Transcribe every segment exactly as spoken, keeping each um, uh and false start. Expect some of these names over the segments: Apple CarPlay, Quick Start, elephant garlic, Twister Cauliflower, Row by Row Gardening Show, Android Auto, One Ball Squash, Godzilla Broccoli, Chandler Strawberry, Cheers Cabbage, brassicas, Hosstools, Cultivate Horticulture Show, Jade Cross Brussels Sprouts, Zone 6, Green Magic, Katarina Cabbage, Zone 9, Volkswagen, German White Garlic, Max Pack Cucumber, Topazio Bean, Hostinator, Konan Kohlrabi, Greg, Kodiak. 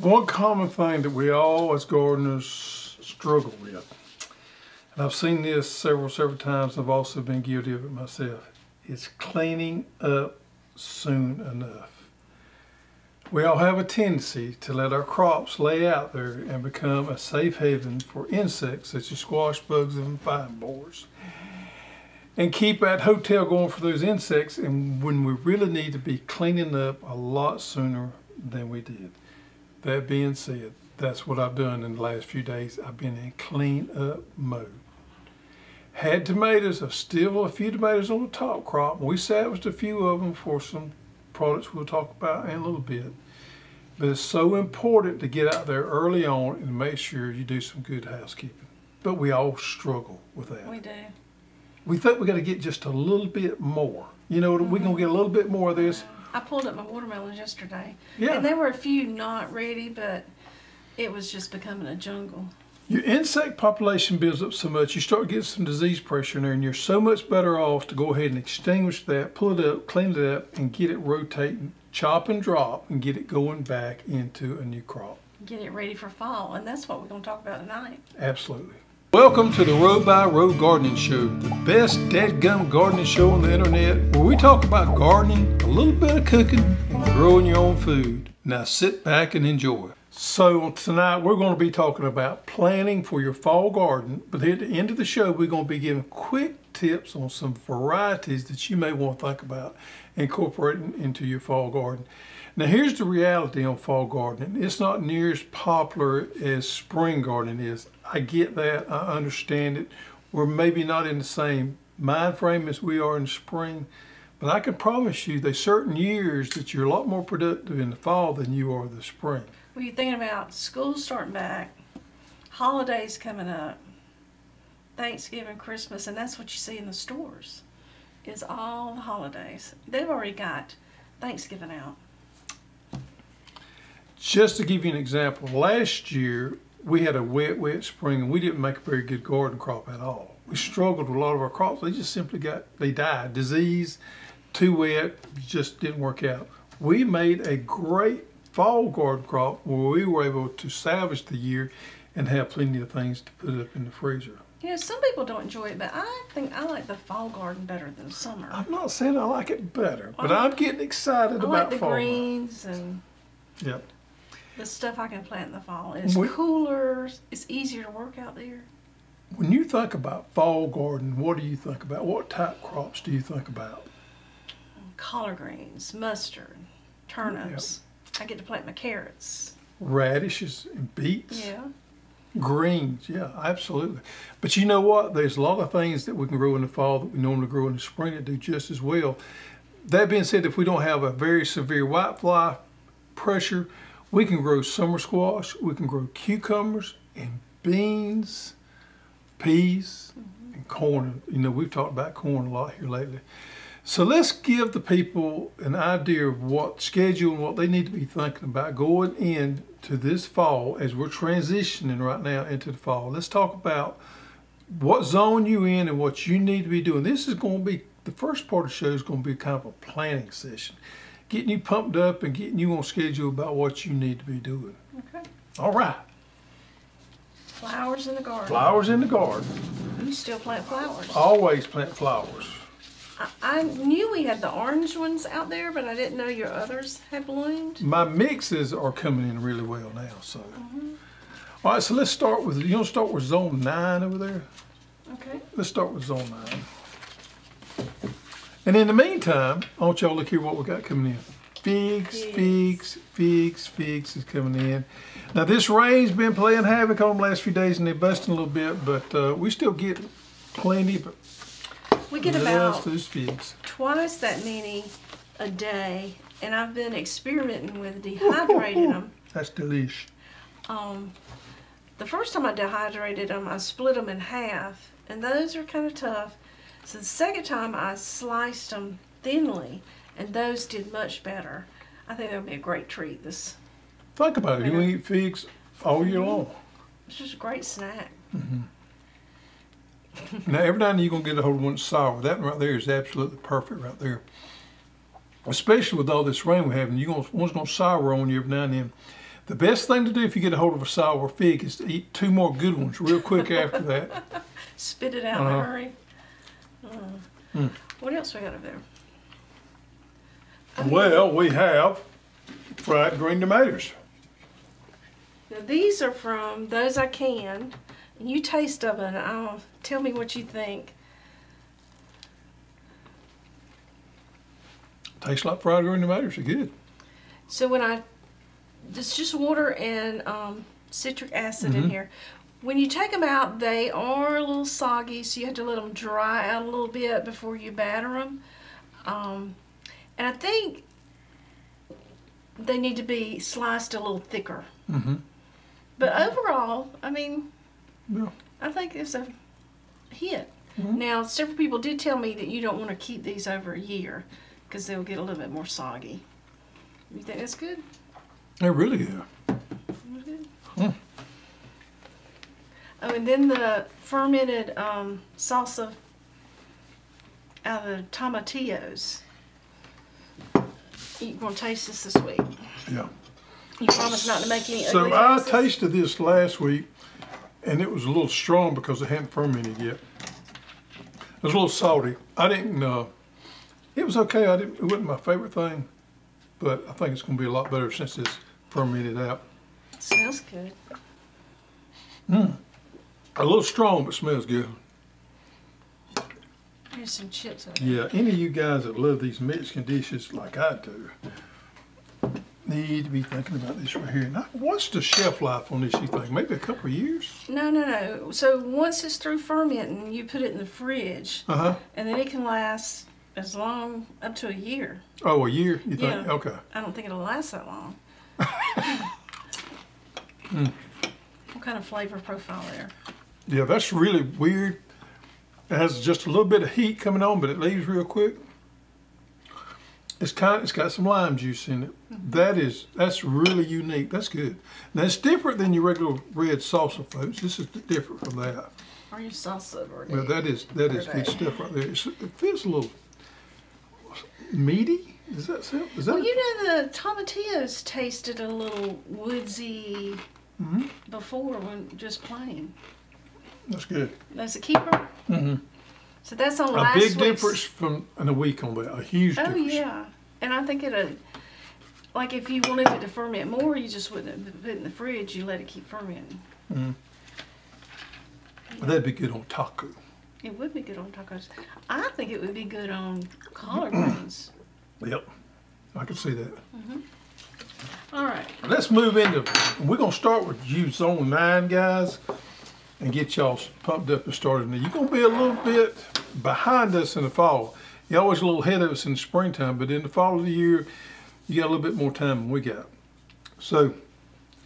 One common thing that we all as gardeners struggle with, and I've seen this several, several times, I've also been guilty of it myself, is cleaning up soon enough. We all have a tendency to let our crops lay out there and become a safe haven for insects such as squash bugs and vine borers, and keep that hotel going for those insects, and when we really need to be cleaning up a lot sooner than we did. That being said, that's what I've done in the last few days. I've been in clean up mode. Had tomatoes, I've still a few tomatoes on the top crop. We salvaged a few of them for some products we'll talk about in a little bit. But it's so important to get out there early on and make sure you do some good housekeeping. But we all struggle with that. We do. We think we got to get just a little bit more. You know, mm-hmm. We're going to get a little bit more of this. I pulled up my watermelons yesterday, yeah. And there were a few not ready, but it was just becoming a jungle. Your insect population builds up so much, you start getting some disease pressure in there, and you're so much better off to go ahead and extinguish that, pull it up, clean it up, and get it rotating, chop and drop, and get it going back into a new crop. Get it ready for fall, and that's what we're going to talk about tonight. Absolutely. Welcome to the Row by Row Gardening Show, the best dadgum gardening show on the internet, where we talk about gardening, a little bit of cooking, and growing your own food. Now sit back and enjoy. So tonight we're going to be talking about planning for your fall garden, but at the end of the show we're going to be giving quick tips on some varieties that you may want to think about incorporating into your fall garden. Now here's the reality on fall gardening. It's not near as popular as spring gardening is. I get that, I understand it. We're maybe not in the same mind frame as we are in spring, but I can promise you there's certain years that you're a lot more productive in the fall than you are the spring. Well, you're thinking about school starting back, holidays coming up, Thanksgiving, Christmas, and that's what you see in the stores, is all the holidays. They've already got Thanksgiving out. Just to give you an example, last year, we had a wet, wet spring, and we didn't make a very good garden crop at all. We struggled with a lot of our crops. They just simply got, they died. Disease, too wet, just didn't work out. We made a great fall garden crop where we were able to salvage the year and have plenty of things to put up in the freezer. You know, some people don't enjoy it, but I think I like the fall garden better than summer. I'm not saying I like it better, but I'm getting excited about fall. I like the greens and... Yep. The stuff I can plant in the fall. It's when, cooler, it's easier to work out there. When you think about fall garden, what do you think about? What type crops do you think about? Collard greens, mustard, turnips. Yep. I get to plant my carrots. Radishes and beets. Yeah. Greens, yeah, absolutely. But you know what? There's a lot of things that we can grow in the fall that we normally grow in the spring that do just as well. That being said, if we don't have a very severe whitefly pressure, we can grow summer squash, we can grow cucumbers and beans, peas, mm-hmm. and corn. You know, we've talked about corn a lot here lately. So let's give the people an idea of what schedule and what they need to be thinking about going into this fall as we're transitioning right now into the fall. Let's talk about what zone you're in and what you need to be doing. This is going to be, the first part of the show is going to be kind of a planning session. Getting you pumped up and getting you on schedule about what you need to be doing. Okay. All right. Flowers in the garden. Flowers in the garden. You still plant flowers. Always plant flowers. I, I knew we had the orange ones out there, but I didn't know your others had bloomed. My mixes are coming in really well now, so. Mm-hmm. All right, so let's start with, you want to start with zone nine over there? Okay. Let's start with zone nine. And in the meantime, I want y'all to look here what we got coming in. Figs, figs, figs, figs is coming in. Now this rain's been playing havoc on them the last few days and they're busting a little bit, but uh, we still get plenty. But we get about those figs. Twice that many a day, and I've been experimenting with dehydrating ooh, ooh, ooh. them. That's delish. Um, the first time I dehydrated them, I split them in half, and those are kind of tough. So the second time I sliced them thinly, and those did much better. I think that would be a great treat. This think about it. You eat figs all year long. It's just a great snack. Mm-hmm. Now every now and then you're gonna get a hold of one that's sour. That one right there is absolutely perfect right there. Especially with all this rain we have, and you're gonna one's gonna sour on you every now and then. The best thing to do if you get a hold of a sour fig is to eat two more good ones real quick after that. Spit it out uh-huh. in a hurry. Uh, mm. What else we got over there? Well, we have fried green tomatoes. Now these are from Those I Can. You taste of it and I'll tell me what you think. Tastes like fried green tomatoes, they're good. So when I, it's just water and um, citric acid mm-hmm. in here. When you take them out, they are a little soggy, so you have to let them dry out a little bit before you batter them. Um, and I think they need to be sliced a little thicker. Mm-hmm. But overall, I mean, yeah. I think it's a hit. Mm-hmm. Now, several people did tell me that you don't want to keep these over a year because they'll get a little bit more soggy. You think that's good? They really are. Good. Mm. Oh, and then the fermented um, salsa out of the tomatillos. You're going to taste this this week. Yeah. You promised not to make any ugly So I faces? tasted this last week, and it was a little strong because it hadn't fermented yet. It was a little salty. I didn't, uh, it was okay. I didn't, it wasn't my favorite thing, but I think it's going to be a lot better since it's fermented out. It smells good. Mmm. A little strong, but smells good. There's some chips on it. Yeah, any of you guys that love these Mexican dishes like I do need to be thinking about this right here. Now, what's the shelf life on this, you think? Maybe a couple of years? No, no, no. So once it's through fermenting, you put it in the fridge, uh-huh. and then it can last as long, up to a year. Oh, a year, you yeah. think? Okay. I don't think it'll last that long. mm. What kind of flavor profile there? Yeah, that's really weird. It has just a little bit of heat coming on, but it leaves real quick. It's kind of, it's got some lime juice in it. Mm-hmm. That is, that's really unique. That's good. Now it's different than your regular red salsa, folks. This is different from that. Are you salsa verde? Well, that is that verde. is good stuff right there. It's, it feels a little meaty. Is that so? Is that? Well, you know, the tomatillos tasted a little woodsy mm-hmm. before when just plain. That's good. That's a keeper. Mm-hmm. So that's on last week's. A big difference from in a week on that. A huge difference. Oh yeah, and I think it, like if you wanted it to ferment more, you just wouldn't put it in the fridge. You let it keep fermenting. Mm-hmm. Yeah. That'd be good on taco. It would be good on tacos. I think it would be good on collard greens. Yep, I can see that. Mm-hmm. All right. Let's move into. We're gonna start with you, Zone Nine, guys, and get y'all pumped up and started. Now, you're going to be a little bit behind us in the fall. You're always a little ahead of us in the springtime, but in the fall of the year, you got a little bit more time than we got. So,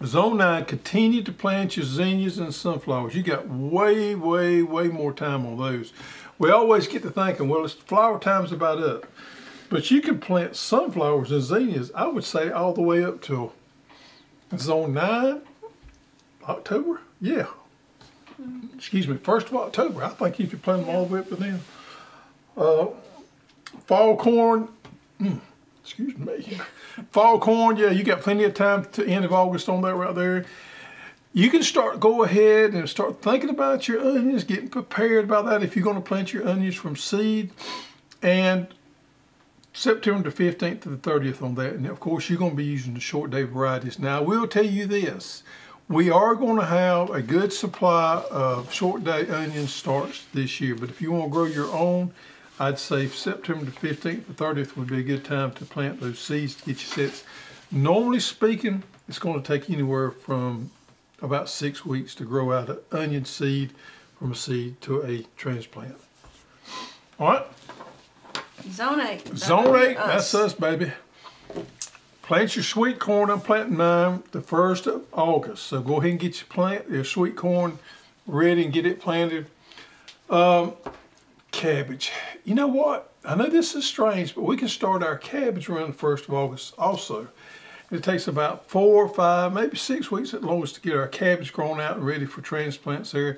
Zone nine, continue to plant your zinnias and sunflowers. You got way, way, way more time on those. We always get to thinking, well, it's flower time's about up. But you can plant sunflowers and zinnias, I would say, all the way up till Zone nine, October? Yeah. Excuse me, first of October. I think you could plant them all the way up to then. Uh, fall corn, mm, excuse me. Fall corn, yeah, you got plenty of time to end of August on that right there. You can start, go ahead and start thinking about your onions, getting prepared by that if you're going to plant your onions from seed. And September the fifteenth to the thirtieth on that. And of course, you're going to be using the short day varieties. Now, I will tell you this. We are going to have a good supply of short day onion starts this year, but if you want to grow your own, I'd say September the fifteenth to thirtieth would be a good time to plant those seeds to get your sets. Normally speaking, it's going to take anywhere from about six weeks to grow out an onion seed from a seed to a transplant. All right. Zone eight. Zone eight, that's us, baby. Plant your sweet corn. I'm planting mine the first of August. So go ahead and get your plant, your sweet corn ready and get it planted. Um, cabbage. You know what? I know this is strange, but we can start our cabbage around the first of August also. It takes about four or five, maybe six weeks at longest to get our cabbage grown out and ready for transplants there.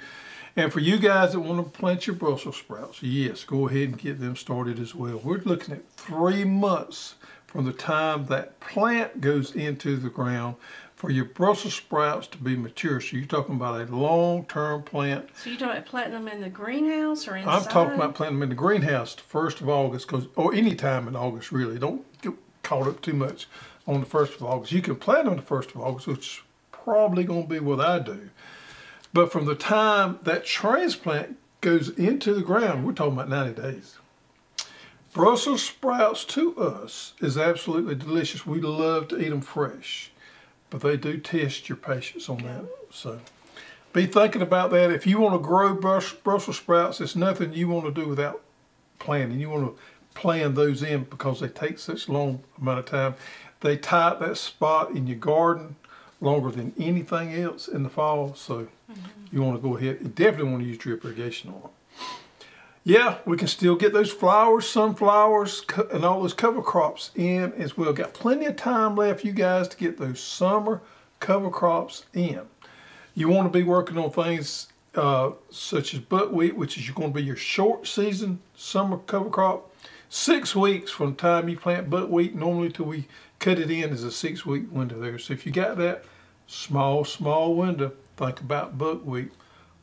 And for you guys that want to plant your Brussels sprouts, yes, go ahead and get them started as well. We're looking at three months from the time that plant goes into the ground for your Brussels sprouts to be mature. So you're talking about a long-term plant. So you're talking about planting them in the greenhouse or inside? I'm talking about planting them in the greenhouse the first of August, cause, or any time in August really. Don't get caught up too much on the first of August. You can plant them the first of August, which is probably going to be what I do. But from the time that transplant goes into the ground, we're talking about ninety days. Brussels sprouts to us is absolutely delicious. We love to eat them fresh, but they do test your patience on that. So be thinking about that. If you want to grow Brussels sprouts, it's nothing you want to do without planting. You want to plan those in because they take such a long amount of time. They tie up that spot in your garden longer than anything else in the fall. So mm-hmm. you want to go ahead. You definitely want to use drip irrigation on them. Yeah, we can still get those flowers, sunflowers, and all those cover crops in as well. Got plenty of time left, you guys, to get those summer cover crops in. You want to be working on things uh, such as buckwheat, which is going to be your short season summer cover crop. Six weeks from the time you plant buckwheat, normally till we cut it in, is a six-week window there. So if you got that small, small window, think about buckwheat.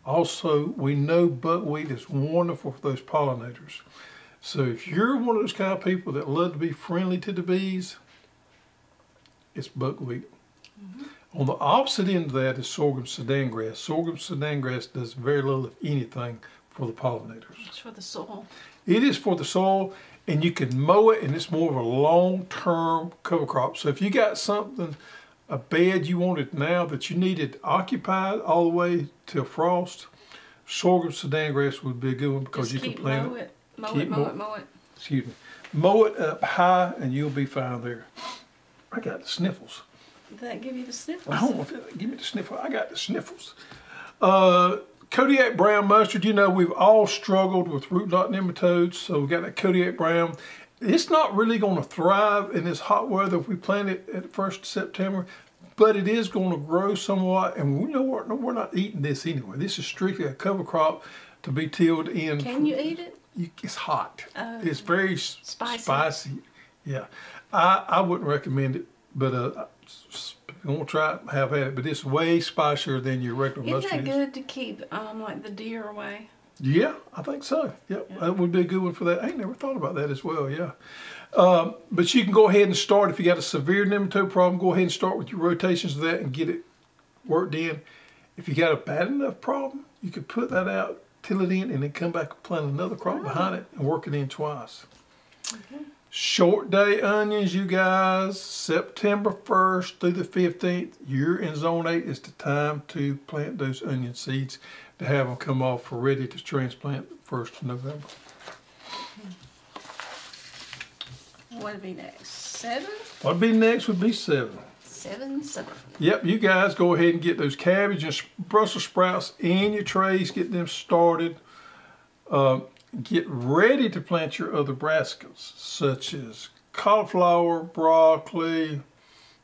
Also, we know buckwheat is wonderful for those pollinators. So if you're one of those kind of people that love to be friendly to the bees, it's buckwheat. Mm-hmm. On the opposite end of that is sorghum sedan grass. Sorghum sedan grass does very little of anything for the pollinators. It's for the soil. It is for the soil, and you can mow it, and it's more of a long-term cover crop. So if you got something, a bed you wanted now that you needed occupied all the way till frost, sorghum sedan grass would be a good one because Just you can plant mow it. It. Mow, it, mow, mow it, mow it, mow it. Excuse me. Mow it up high and you'll be fine there. I got the sniffles. Did that give you the sniffles? I don't know if it give me the sniffles. I got the sniffles. Uh, Kodiak brown mustard, you know, we've all struggled with root knot nematodes, so we got that Kodiak brown. It's not really going to thrive in this hot weather if we plant it at first of September, but it is going to grow somewhat, and we know we're, we're not eating this anyway. This is strictly a cover crop to be tilled in. Can you eat it? You, it's hot. Uh, it's very spicy. spicy. Yeah. I, I wouldn't recommend it, but uh, if you want to try it, have at it, but it's way spicier than your regular mustard. Isn't that good to keep um, like the deer away? Yeah, I think so. Yep. Yeah, that would be a good one for that. I ain't never thought about that as well, yeah. Um, but you can go ahead and start. If you got a severe nematode problem, go ahead and start with your rotations of that and get it worked in. If you got a bad enough problem, you could put that out, till it in, and then come back and plant another crop oh. behind it and work it in twice. Okay. Short day onions, you guys. September first through the fifteenth, you're in Zone eight. It's the time to plant those onion seeds, to have them come off for ready to transplant the first of November. What would be next? Seven? What would be next would be seven. Seven, seven. Yep, you guys go ahead and get those cabbage and Brussels sprouts in your trays, get them started. Uh, get ready to plant your other brassicas, such as cauliflower, broccoli,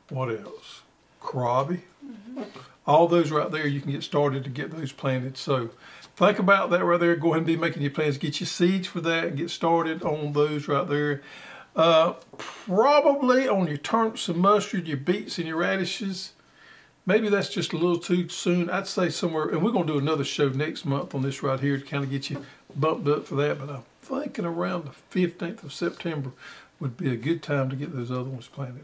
what else? Kohlrabi. Mm-hmm. All those right there, you can get started to get those planted. So think about that right there. Go ahead and be making your plans. Get your seeds for that and get started on those right there. Uh, probably on your turnips and mustard, your beets and your radishes. Maybe that's just a little too soon. I'd say somewhere, and we're going to do another show next month on this right here to kind of get you bumped up for that. But I'm thinking around the fifteenth of September would be a good time to get those other ones planted.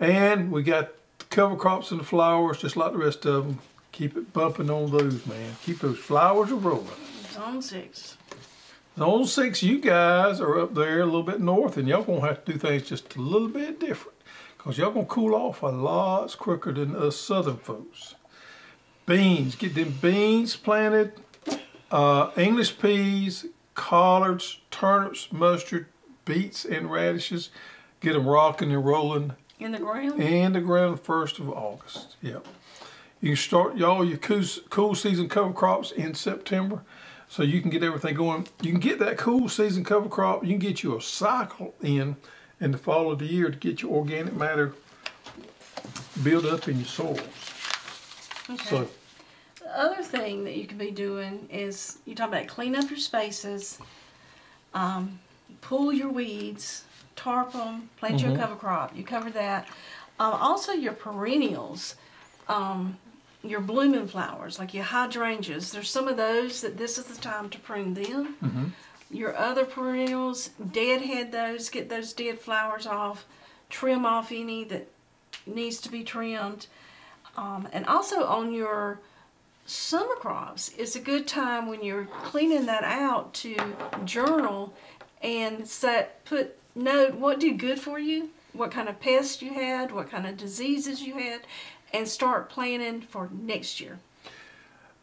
And we got cover crops and the flowers, just like the rest of them. Keep it bumping on those, man. Keep those flowers a-rolling. Zone six. Zone six, you guys are up there a little bit north, and y'all going to have to do things just a little bit different because y'all going to cool off a lot quicker than us southern folks. Beans. Get them beans planted. Uh, English peas, collards, turnips, mustard, beets, and radishes. Get them rocking and rolling. In the ground? In the ground, first of August, yep. You start y'all your cool, cool season cover crops in September, so you can get everything going. You can get that cool season cover crop, you can get you a cycle in in the fall of the year to get your organic matter built up in your soils. Okay. So, the other thing that you could be doing is, you talk about clean up your spaces, um, pull your weeds, tarp them, plant mm-hmm. your cover crop. You cover that. Um, also your perennials, um, your blooming flowers, like your hydrangeas. There's some of those that this is the time to prune them. Mm-hmm. Your other perennials, deadhead those, get those dead flowers off, trim off any that needs to be trimmed. Um, and also on your summer crops, it's a good time when you're cleaning that out to journal and set, put note what did good for you, what kind of pests you had, what kind of diseases you had, and start planning for next year.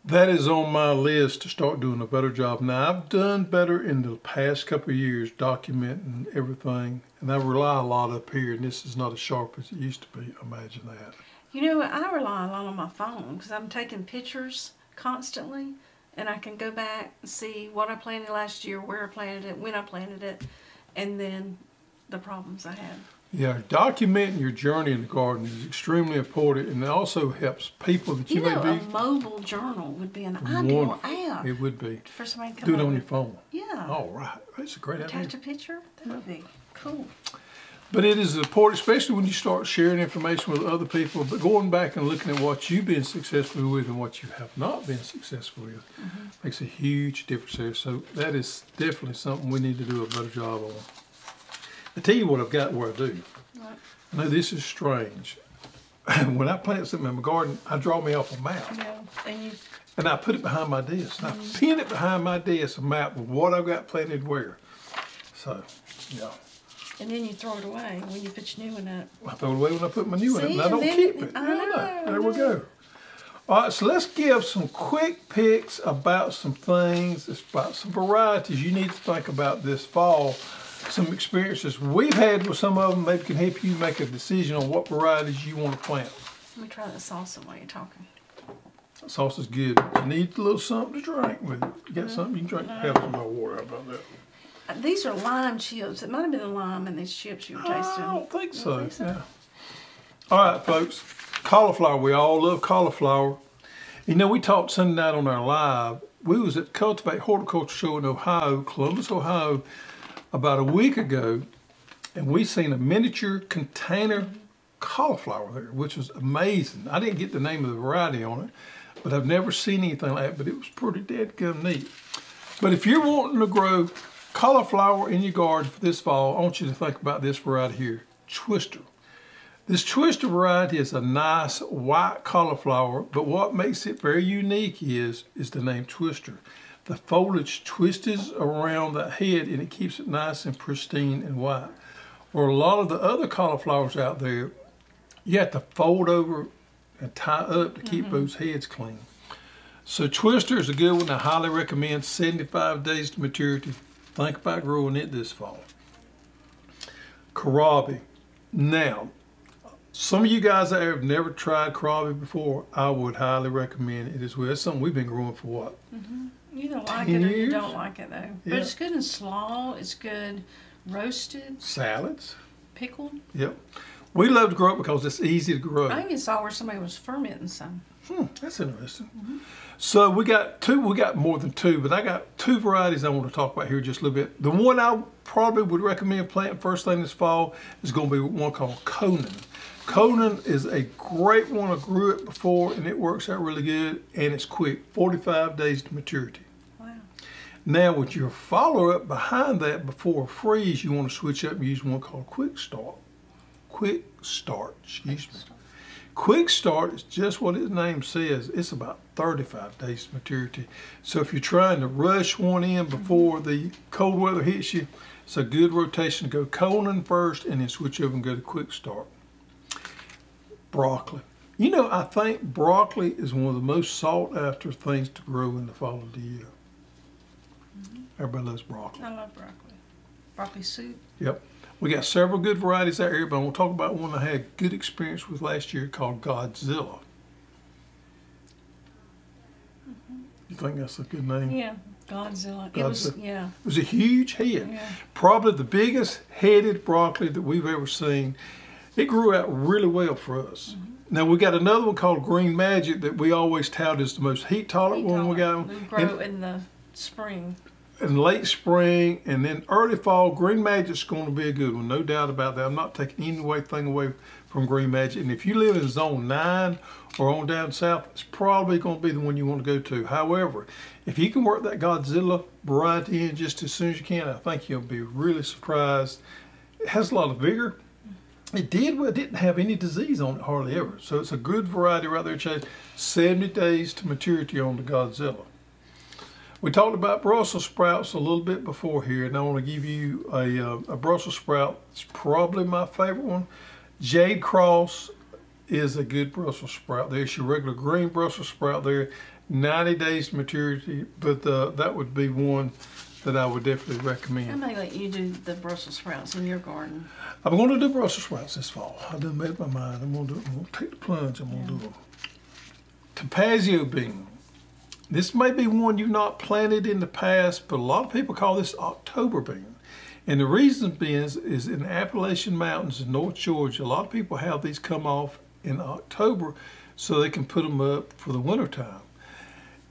That is on my list to start doing a better job. Now, I've done better in the past couple of years documenting everything, and I rely a lot up here, and this is not as sharp as it used to be. Imagine that. You know, I rely a lot on my phone because I'm taking pictures constantly, and I can go back and see what I planted last year, where I planted it, when I planted it, and then the problems I had. Yeah, documenting your journey in the garden is extremely important, and it also helps people that you, you know, may be. A mobile journal would be an wonderful. Ideal app. It would be. For somebody to come do it on your phone. Yeah. All right, that's a great idea. Attach a picture. That would be cool. But it is important, especially when you start sharing information with other people. But going back and looking at what you've been successful with and what you have not been successful with mm-hmm. makes a huge difference there. So that is definitely something we need to do a better job on. I tell you what I've got where I do. What? I know this is strange. When I plant something in my garden, I draw me off a map. Yeah. And, you... and I put it behind my desk. And mm-hmm. I pin it behind my desk, a map of what I've got planted where. So, yeah. And then you throw it away when you put your new one up. I throw it away when I put my new See, one up, and I don't then, keep it. I know, yeah, there we go. All right, so let's give some quick picks about some things, about some varieties you need to think about this fall. Some experiences we've had with some of them that can help you make a decision on what varieties you want to plant. Let me try that salsa while you're talking. That salsa's good. You need a little something to drink with it. You got no, something you can drink? No. Have some more water about that. These are lime chips. It might have been the lime in these chips you were tasting. I don't think so. Think so? Yeah. All right, folks. Cauliflower. We all love cauliflower. You know, we talked Sunday night on our live. We was at Cultivate Horticulture Show in Ohio, Columbus, Ohio, about a week ago, and we seen a miniature container cauliflower there, which was amazing. I didn't get the name of the variety on it, but I've never seen anything like it, but it was pretty dadgum neat. But if you're wanting to grow cauliflower in your garden for this fall, I want you to think about this variety here, Twister. This Twister variety is a nice white cauliflower, but what makes it very unique is, is the name Twister. The foliage twists around the head and it keeps it nice and pristine and white. Where a lot of the other cauliflowers out there, you have to fold over and tie up to keep mm-hmm. those heads clean. So Twister is a good one. I highly recommend. Seventy-five days to maturity. Think about growing it this fall. Kohlrabi. Now, some of you guys out there have never tried kohlrabi before. I would highly recommend it as well. It's something we've been growing for what? Mm-hmm. You don't like it or you don't like it, though. Yeah. But it's good in slaw. It's good roasted. Salads. Pickled. Yep. We love to grow it because it's easy to grow. I even saw where somebody was fermenting some. Hmm, that's interesting. Mm-hmm. So we got two. We got more than two, but I got two varieties I want to talk about here just a little bit. The one I probably would recommend planting first thing this fall is going to be one called Konan. Konan is a great one. I grew it before, and it works out really good, and it's quick. forty-five days to maturity. Now with your follow-up behind that before a freeze, you want to switch up and use one called Quick Start. Quick Start, excuse me. Quick Start is just what its name says. It's about thirty-five days maturity. So if you're trying to rush one in before the cold weather hits you, it's a good rotation to go Konan first and then switch over and go to Quick Start. Broccoli. You know, I think broccoli is one of the most sought-after things to grow in the fall of the year. Everybody loves broccoli. I love broccoli. Broccoli soup. Yep. We got several good varieties out here, but I'm going to talk about one I had good experience with last year called Godzilla. Mm-hmm. You think that's a good name? Yeah, Godzilla. Godzilla. It was, yeah. It was a huge head. Yeah. Probably the biggest headed broccoli that we've ever seen. It grew out really well for us. Mm-hmm. Now, we got another one called Green Magic that we always tout as the most heat-tolerant heat one tolerant. we got. We grow in, in the spring. in late spring and then early fall, Green Magic's going to be a good one, no doubt about that. I'm not taking anything away from Green Magic. And if you live in zone nine or on down south, it's probably going to be the one you want to go to. However, if you can work that Godzilla variety in just as soon as you can, I think you'll be really surprised. It has a lot of vigor. It did, well, it didn't have any disease on it hardly ever. So it's a good variety right there, Chase. seventy days to maturity on the Godzilla. We talked about Brussels sprouts a little bit before here, and I want to give you a, uh, a Brussels sprout. It's probably my favorite one. Jade Cross is a good Brussels sprout. There's your regular green Brussels sprout there. ninety days to maturity, but uh, that would be one that I would definitely recommend. I'm going to let you do the Brussels sprouts in your garden. I'm going to do Brussels sprouts this fall. I done made up my mind. I'm going to do it. I'm going to take the plunge. I'm going to yeah. do them. Topazio bean. This may be one you've not planted in the past, but a lot of people call this October bean. And the reason being is, is in the Appalachian Mountains in North Georgia, a lot of people have these come off in October so they can put them up for the winter time.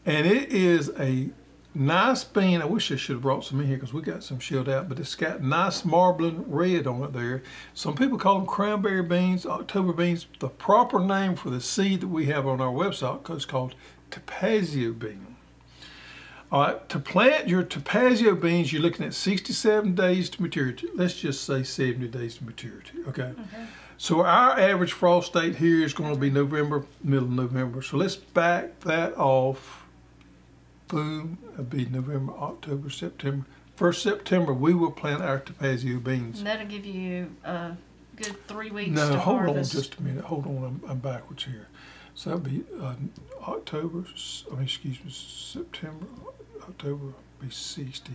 And it is a nice bean. I wish I should have brought some in here because we got some shelled out, but it's got nice marbling red on it there. Some people call them cranberry beans, October beans. The proper name for the seed that we have on our website is called Topazio bean. All right, to plant your Topazio beans, you're looking at sixty-seven days to maturity. Let's just say seventy days to maturity, okay? okay. So our average frost date here is going to be November, middle of November. So let's back that off. Boom, it'll be November, October, September. First September, we will plant our Topazio beans. And that'll give you a good three weeks no, to hold harvest. on just a minute. Hold on, I'm, I'm backwards here. So that'll be uh, October, I mean, excuse me, September, October will be sixty.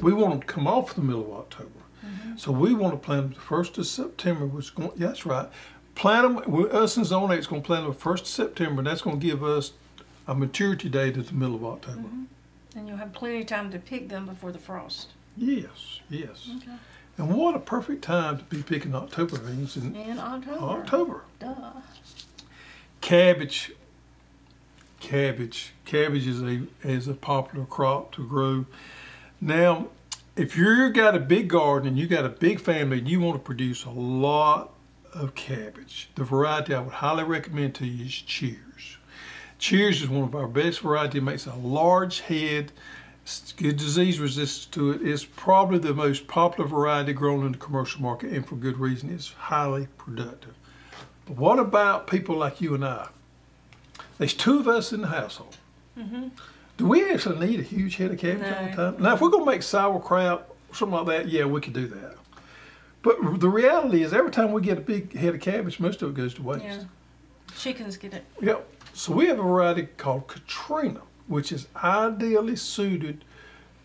We want them to come off in the middle of October. Mm-hmm. So we want to plant them the first of September, which is going, yeah, that's right. Plant them, us in Zone eight is going to plant them the first of September, and that's going to give us a maturity date at the middle of October. Mm-hmm. And you'll have plenty of time to pick them before the frost. Yes, yes. Okay. And what a perfect time to be picking October beans in, in October. October. Duh. Cabbage. Cabbage. Cabbage is a, is a popular crop to grow. Now, if you've got a big garden and you've got a big family and you want to produce a lot of cabbage, the variety I would highly recommend to you is Cheers. Cheers is one of our best varieties. It makes a large head. It's good disease resistance to it. It's probably the most popular variety grown in the commercial market, and for good reason. It's highly productive. But what about people like you and I? There's two of us in the household. Mm-hmm. Do we actually need a huge head of cabbage no. all the time? Now, if we're going to make sauerkraut or something like that, yeah, we could do that. But the reality is every time we get a big head of cabbage, most of it goes to waste. Yeah. Chickens get it. Yep. So we have a variety called Katarina, which is ideally suited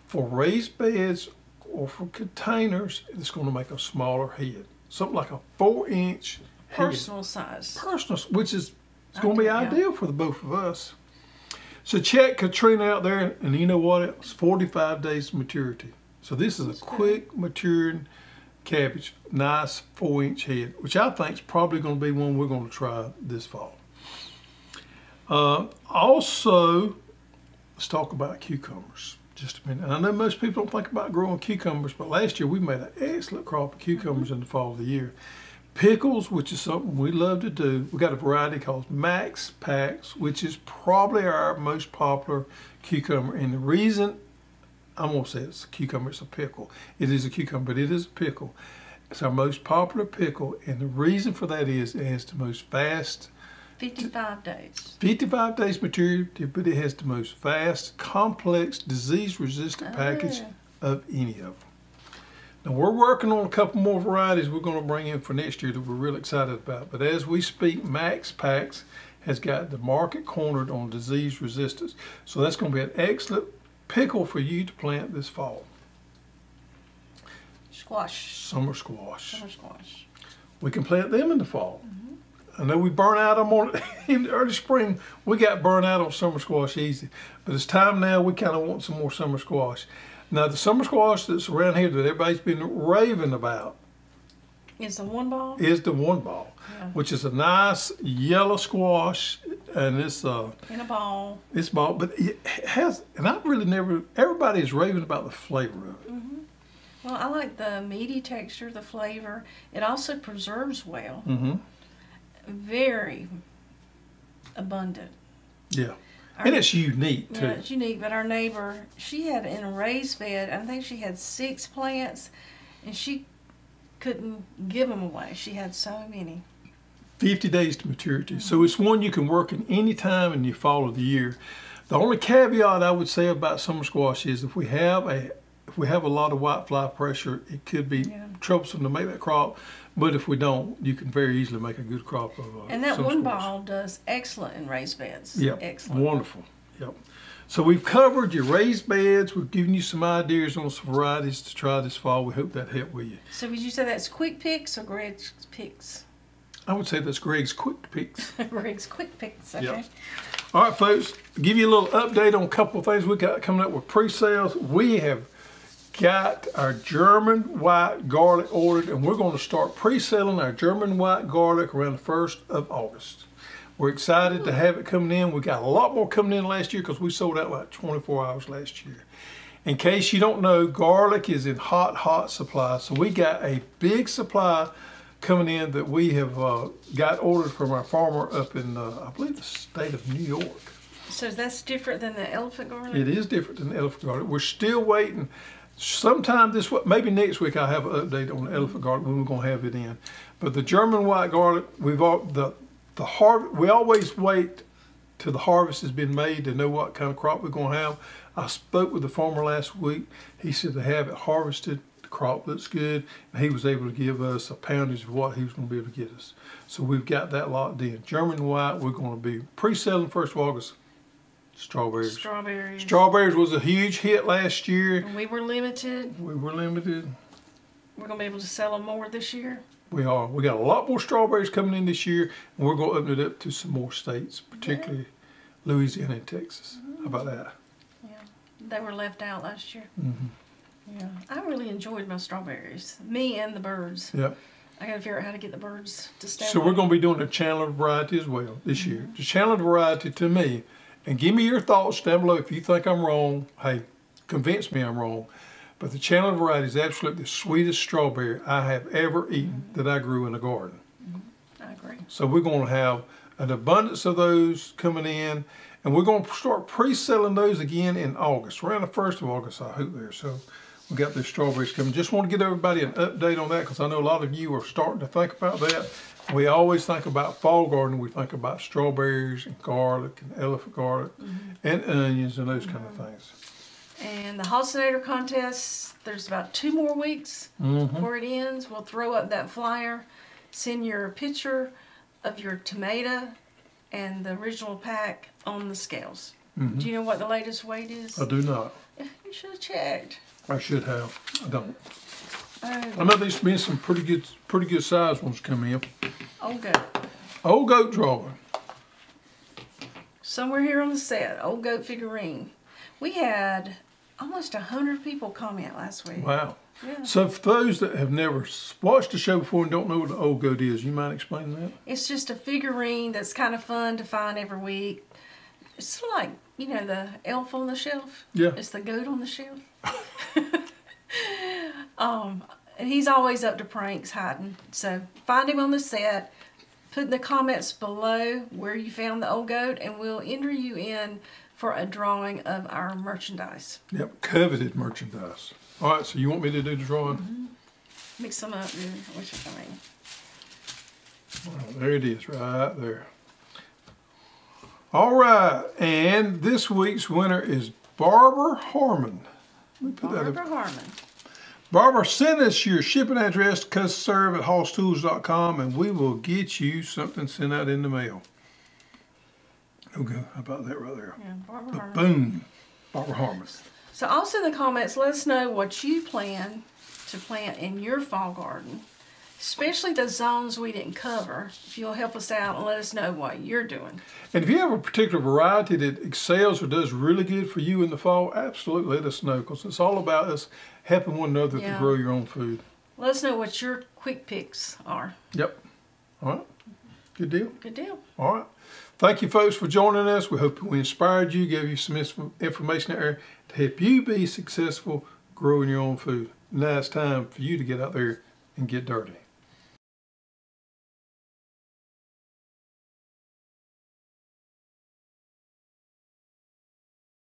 for raised beds or for containers. It's going to make a smaller head, something like a four-inch personal size. Personal, which is it's going to be ideal for the both of us. So check Katarina out there, and you know what? It's forty-five days maturity. So this is a quick maturing cabbage, nice four-inch head, which I think is probably going to be one we're going to try this fall. Uh, also, let's talk about cucumbers just a minute. And I know most people don't think about growing cucumbers, but last year we made an excellent crop of cucumbers mm-hmm. in the fall of the year. Pickles, which is something we love to do. We got a variety called Max Packs, which is probably our most popular cucumber. And the reason, I'm going to say it's a cucumber, it's a pickle. It is a cucumber, but it is a pickle. It's our most popular pickle. And the reason for that is it has the most fast fifty-five days. fifty-five days maturity, but it has the most fast, complex, disease-resistant oh, package yeah. of any of them. Now, we're working on a couple more varieties we're going to bring in for next year that we're really excited about. But as we speak, Max Pax has got the market cornered on disease resistance. So that's going to be an excellent pickle for you to plant this fall. Squash. Summer squash. Summer squash. We can plant them in the fall. Mm-hmm. I know we burn out them on in early spring. We got burned out on summer squash easy, but it's time now. We kind of want some more summer squash. Now the summer squash that's around here that everybody's been raving about is the one ball. Is the one ball, yeah. which is a nice yellow squash. and it's uh in a ball. It's ball, but it has, and I've really never. Everybody's raving about the flavor of it. Mm-hmm. Well, I like the meaty texture, the flavor. It also preserves well. Mm-hmm. Very abundant. Yeah. Our, and it's unique too. Yeah, it's unique. But our neighbor, she had in a raised bed, I think she had six plants, and she couldn't give them away. She had so many. fifty days to maturity. Mm-hmm. So it's one you can work in any time in the fall of the year. The only caveat I would say about summer squash is if we have a if we have a lot of whitefly pressure, it could be yeah. troublesome to make that crop. But if we don't, you can very easily make a good crop of uh, and that one squash. Ball does excellent in raised beds. Yep. Excellent. Wonderful. Yep. So we've covered your raised beds. We've given you some ideas on some varieties to try this fall. We hope that helped with you. So would you say that's Quick Picks or Greg's Picks? I would say that's Greg's Quick Picks. Greg's Quick Picks, okay. Yep. All right, folks, give you a little update on a couple of things we got coming up with pre-sales. We have got our German white garlic ordered, and we're going to start pre-selling our German white garlic around the first of August. We're excited to have it coming in. We got a lot more coming in last year because we sold out like twenty-four hours last year. In case you don't know, garlic is in hot, hot supply. So we got a big supply coming in that we have uh, got ordered from our farmer up in, uh, I believe, the state of New York. So that's different than the elephant garlic? It is different than the elephant garlic. We're still waiting. Sometime this week, maybe next week, I'll have an update on the elephant garlic when we're going to have it in. But the German white garlic, we've all, the the harvest. We always wait till the harvest has been made to know what kind of crop we're going to have. I spoke with the farmer last week. He said to have it harvested. The crop looks good, and he was able to give us a poundage of what he was going to be able to get us. So we've got that locked in. German white, we're going to be pre-selling first of August. Strawberries. Strawberries. Strawberries was a huge hit last year. We were limited. We were limited. We're going to be able to sell them more this year? We are. We got a lot more strawberries coming in this year, and we're going to open it up to some more states, particularly yeah. Louisiana and Texas. Mm-hmm. How about that? Yeah. They were left out last year. Mm-hmm. Yeah. I really enjoyed my strawberries, me and the birds. Yeah. I got to figure out how to get the birds to stay. So we're going to be doing a Chandler variety as well this mm-hmm. year. The Chandler variety, to me, and give me your thoughts down below if you think I'm wrong. Hey, convince me I'm wrong. But the Chandler variety is absolutely the sweetest strawberry I have ever eaten mm-hmm. that I grew in a garden. Mm-hmm. I agree. So we're going to have an abundance of those coming in. And we're going to start pre-selling those again in August. Around the first of August, I hope there. So we got those strawberries coming. Just want to give everybody an update on that because I know a lot of you are starting to think about that. We always think about fall gardening. We think about strawberries and garlic and elephant garlic mm-hmm. and onions and those mm-hmm. kind of things. And the Hostinator contest, there's about two more weeks mm-hmm. before it ends. We'll throw up that flyer, send your picture of your tomato and the original pack on the scales. Mm-hmm. Do you know what the latest weight is? I do not. You should have checked. I should have. I don't. Uh, I know there's been some pretty good, pretty good size ones come in. Old goat. Old goat drawing. Somewhere here on the set, old goat figurine. We had almost a hundred people comment last week. Wow. Yeah. So for those that have never watched the show before and don't know what an old goat is, you mind explaining that? It's just a figurine that's kind of fun to find every week. It's like, you know, the elf on the shelf. Yeah. It's the goat on the shelf. Um, and he's always up to pranks hiding. So find him on the set. Put in the comments below where you found the old goat, and we'll enter you in for a drawing of our merchandise. Yep, coveted merchandise. All right, so you want me to do the drawing? Mm-hmm. Mix them up. What you mean? Well, there it is, right there. All right, and this week's winner is Barbara Harmon. Let me put Barbara that up. Harmon. Barbara, send us your shipping address to custserve at hosstools dot com, and we will get you something sent out in the mail. Okay, how about that right there? Yeah, Barbara Boom, Barbara Harmon. So also in the comments, let us know what you plan to plant in your fall garden, especially the zones we didn't cover. If you'll help us out and let us know what you're doing. And if you have a particular variety that excels or does really good for you in the fall, absolutely let us know, because it's all about us helping one another yeah. to grow your own food. Let us know what your quick picks are. Yep. All right. Good deal. Good deal. All right. Thank you folks for joining us. We hope we inspired you, gave you some information there to help you be successful growing your own food. Now it's time for you to get out there and get dirty.